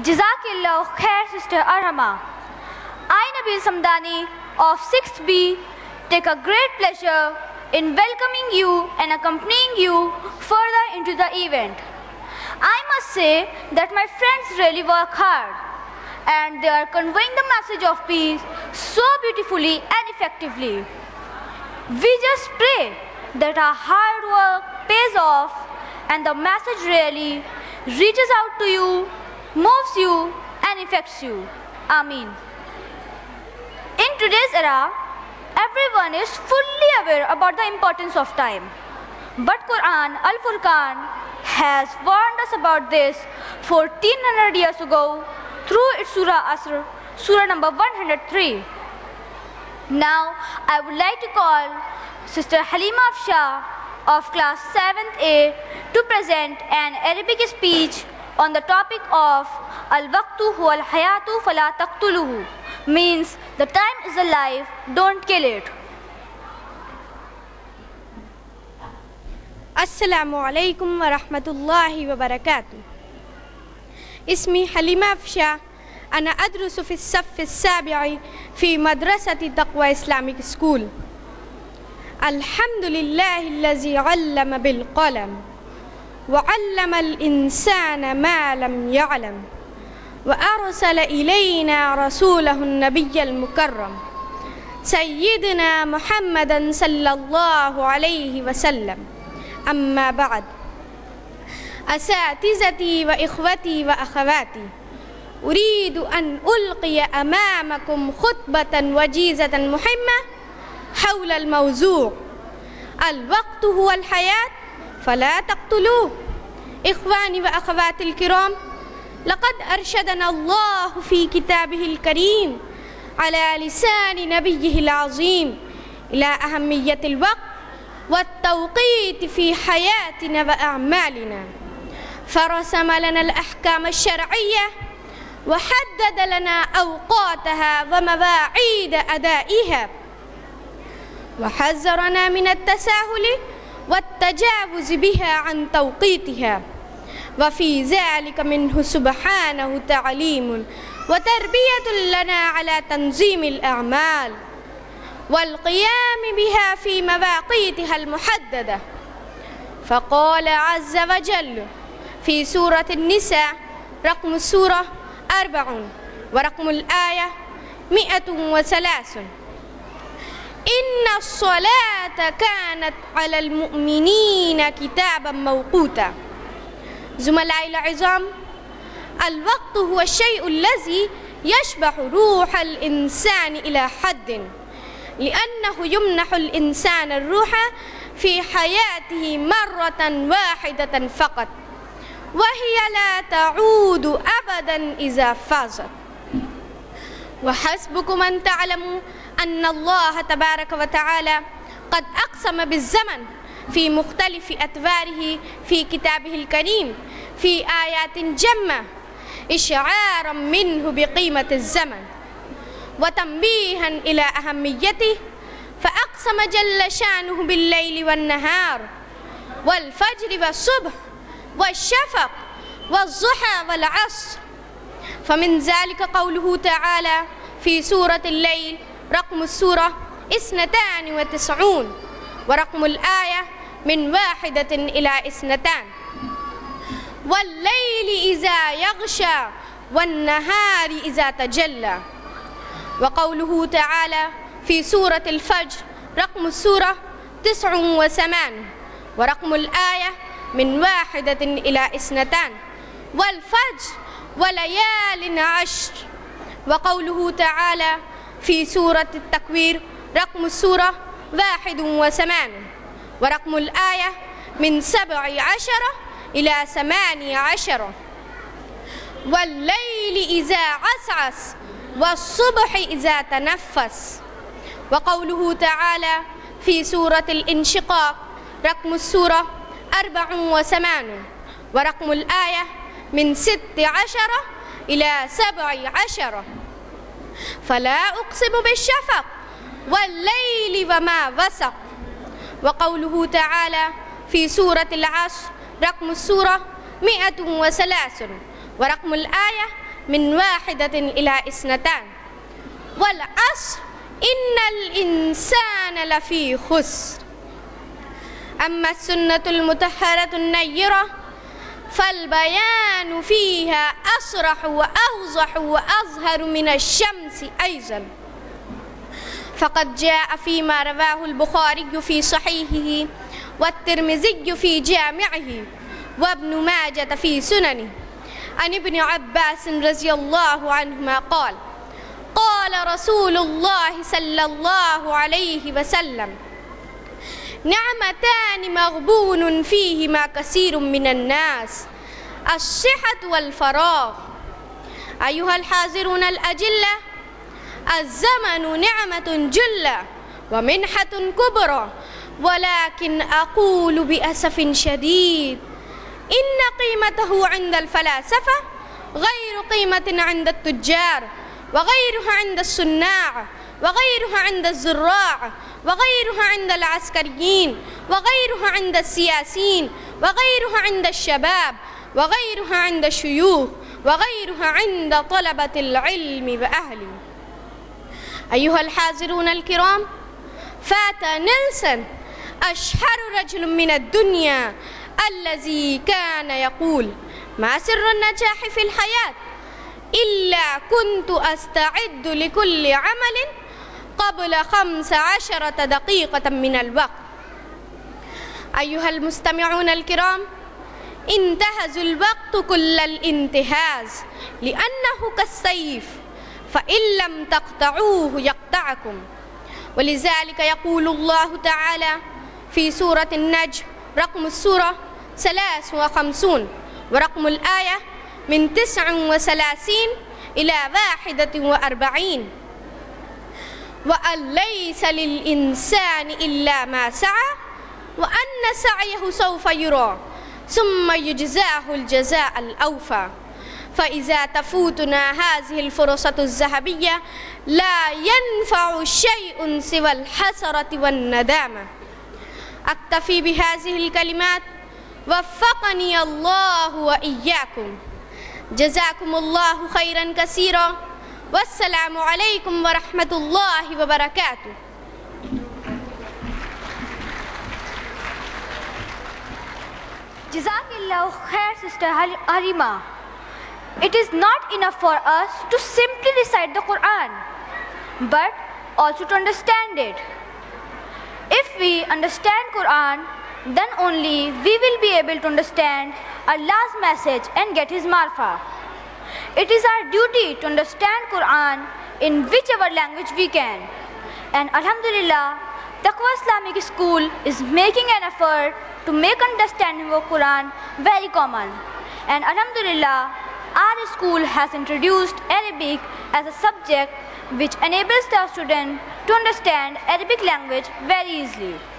Jazakillah Khair, Sister Arhama. I, Nabil Samdani of 6th B, take a great pleasure in welcoming you and accompanying you further into the event. I must say that my friends really work hard and they are conveying the message of peace so beautifully and effectively. We just pray that our hard work pays off and the message really reaches out to you, moves you and affects you. Ameen. In today's era, everyone is fully aware about the importance of time. But Quran Al Furqan has warned us about this 1400 years ago through its Surah Asr, Surah number 103. Now, I would like to call Sister Halima Afsha of class 7th A to present an Arabic speech on the topic of Al-Waqtu Huwal Hayatu Fala Taqtuluhu, means the time is alive, don't kill it. Assalamu alaikum wa rahmatullahi wa barakatuh. Ismi Halima Afsha. أنا أدرس في الصف السابع في مدرسة تقوى إسلاميك سكول. الحمد لله الذي علم بالقلم وعلم الإنسان ما لم يعلم وأرسل إلينا رسوله النبي المكرم سيدنا محمدا صلى الله عليه وسلم. أما بعد، أساتذتي وإخوتي وأخواتي، أريد أن ألقي أمامكم خطبة وجيزة مهمة حول الموضوع الوقت هو الحياة فلا تقتلوه. إخواني وأخواتي الكرام، لقد أرشدنا الله في كتابه الكريم على لسان نبيه العظيم إلى أهمية الوقت والتوقيت في حياتنا وأعمالنا، فرسم لنا الأحكام الشرعية وحدد لنا أوقاتها ومواعيد أدائها، وحذرنا من التساهل والتجاوز بها عن توقيتها، وفي ذلك منه سبحانه تعليم وتربية لنا على تنظيم الأعمال والقيام بها في مواقيتها المحددة. فقال عز وجل في سورة النساء رقم السورة 4 ورقم الآية 103: إن الصلاة كانت على المؤمنين كتابا موقوتا. زملائي العظام، الوقت هو الشيء الذي يشبع روح الإنسان إلى حد، لأنه يمنح الإنسان الروح في حياته مرة واحدة فقط، وهي لا تعود أبدا إذا فازت. وحسبكم أن تعلموا أن الله تبارك وتعالى قد أقسم بالزمن في مختلف أتواره في كتابه الكريم في آيات جمة إشعارا منه بقيمة الزمن وتنبيها إلى أهميته، فأقسم جل شأنه بالليل والنهار والفجر والصبح والشفق والضحى والعصر. فمن ذلك قوله تعالى في سورة الليل رقم السورة 92 ورقم الآية من 1 إلى 2: والليل إذا يغشى والنهار إذا تجلى. وقوله تعالى في سورة الفجر رقم السورة 89 ورقم الآية من 1 إلى 2: والفجر وليال عشر. وقوله تعالى في سورة التكوير رقم السورة 81 ورقم الآية من 17 إلى 18: والليل إذا عسعس والصبح إذا تنفس. وقوله تعالى في سورة الانشقاق رقم السورة 84 ورقم الآية من 16 إلى 17: فلا أقسم بالشفق والليل وما وسق. وقوله تعالى في سورة العصر رقم السورة 103 ورقم الآية من واحدة إلى اثنتان والعصر إن الإنسان لفي خسر أما السنة المطهرة النيرة فالبيان فيها أصرح وأوضح وأظهر من الشمس أيضا فقد جاء فيما رواه البخاري في صحيحه والترمذي في جامعه وابن ماجة في سننه عن ابن عباس رضي الله عنهما قال قال رسول الله صلى الله عليه وسلم نعمتان مغبون فيهما كثير من الناس الصحة والفراغ أيها الحاضرون الأجلة الزمن نعمة جلة ومنحة كبرى ولكن أقول بأسف شديد إن قيمته عند الفلاسفة غير قيمة عند التجار وغيرها عند الصناع وغيرها عند الزراع وغيرها عند العسكريين وغيرها عند السياسيين وغيرها عند الشباب وغيرها عند الشيوخ وغيرها عند طلبة العلم وأهله. أيها الحاضرون الكرام، فات نيلسون أشهر رجل من الدنيا الذي كان يقول ما سر النجاح في الحياة إلا كنت أستعد لكل عمل قبل 15 دقيقة من الوقت. أيها المستمعون الكرام، انتهز الوقت كل الانتهاز لأنه كالسيف فإن لم تقطعوه يقطعكم، ولذلك يقول الله تعالى في سورة النجم رقم السورة 53 ورقم الآية من 39 إلى 41 وأن ليس للإنسان إلا ما سعى وأن سعيه سوف يرى ثم يجزاه الجزاء الأوفى. فإذا تفوتنا هذه الفرصة الذهبية لا ينفع شيء سوى الحسرة والندامة. أكتفي بهذه الكلمات، وفقني الله وإياكم، جزاكم الله خيرا كثيرا، والسلام عليكم ورحمة الله وبركاته. جزاك الله khair, Sister Halima. It is not enough for us to simply recite the Quran, but also to understand it. If we understand Quran, then only we will be able to understand Allah's message and get His marfa. It is our duty to understand Quran in whichever language we can. And Alhamdulillah, Taqwa Islamic School is making an effort to make understanding of Quran very common. And Alhamdulillah, our school has introduced Arabic as a subject which enables the student to understand Arabic language very easily.